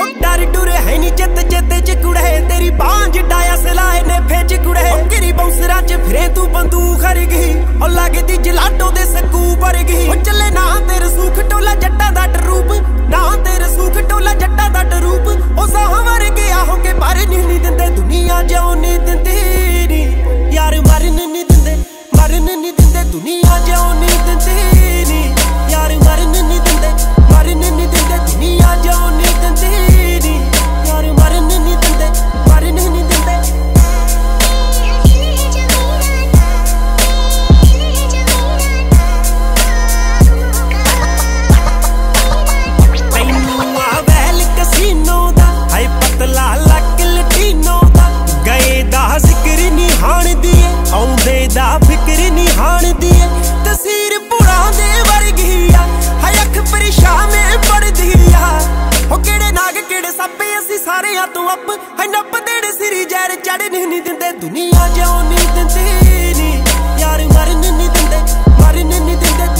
डर डुरे है नी चेत चेते चिकुड़े तेरी पांच डाया सिलाए ने फेच कुड़े तेरी बौसरा च फिरे तू बंदूक हरगी और लागे दी जलाटो दे सकू भरगी चले ना तेरे सूख टोला जट्टा दा रूप ना तेरे सूख टोला जट्टा दा रूप ओ साह मर गया हो के बारे नहीं दिंदे दुनिया जाओ नहीं दिंदे नी यार मरन नहीं दिंदे दुनिया जाओ नहीं दिंदे नी यार मरन नहीं दिंदे दुनिया जाओ नहीं दिंदे दुनिया जाओ नहीं दिंदे नी यार मरन नहीं दिंदे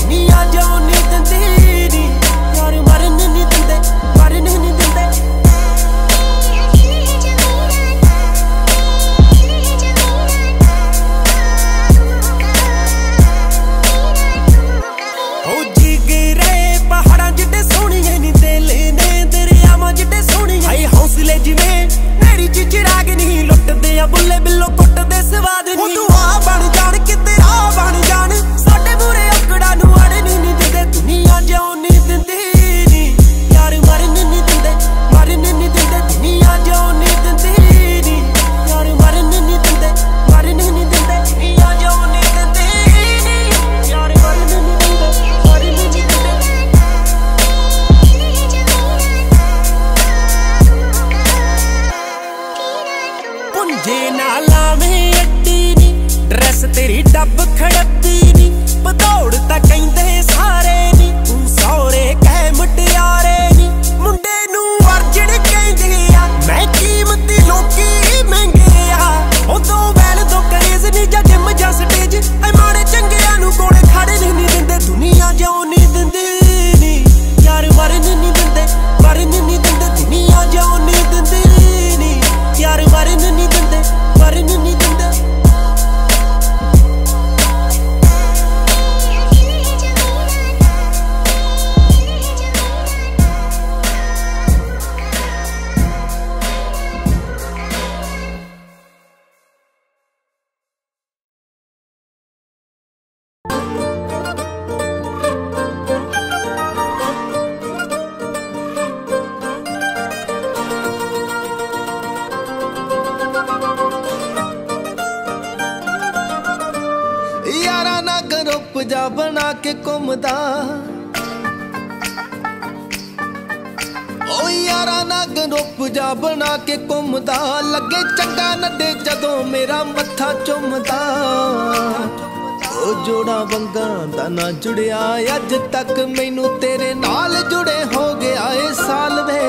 दुनिया जाओ नहीं दिंदे नी यार मरन नहीं दिंदे ओ जिगरे पहाड़ा जिड्डे सोहणियां नी दिल ने दरियावां जिड्डे सोहणियां आई हौसले जिवें मेरी चिराग नहीं लुटदे आ बुल्ले बिल्लो तेरी डब खड़पी नी पतौड़ ता कहंदे सारे नी तू सौरे कह मुटियारे नी मुंडे नू अर्जण कहंदे आ मैं कीमती लोकी महंगे आ ओ दो बैल दो करेज नी जा जिम जा स्टेज ऐ माड़े चंगियां नू कोड़े खड़े नहीं दिंदे दुनिया जाओ नहीं दिंदे नी यार मरन नहीं दिंदे दुनिया जाओ नहीं दिंदे नी यार मरन नहीं दिंदे बना के घूमदा ओ यारा ना ग्रुप जा बना के घूमदा लगे चंगा नदे जदों मेरा मत्था चुमदा ओ जोड़ा बंगा दा ना जुड़िया अज तक मैनू तेरे नाल जुड़े हो गया ए साल वे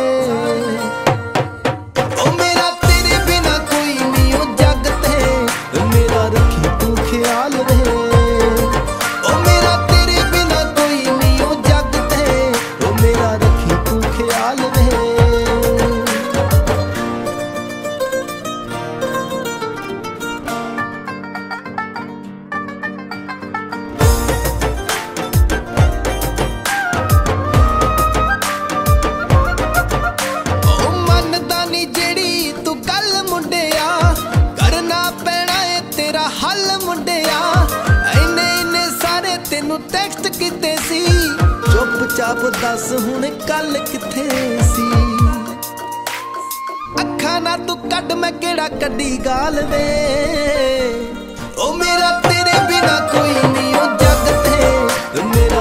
दस हुण कल किथे सी अखा ना तू कड मैं केड़ा कड्डी गाल वे ओ मेरा तेरे बिना कोई नहीं ओ जग ते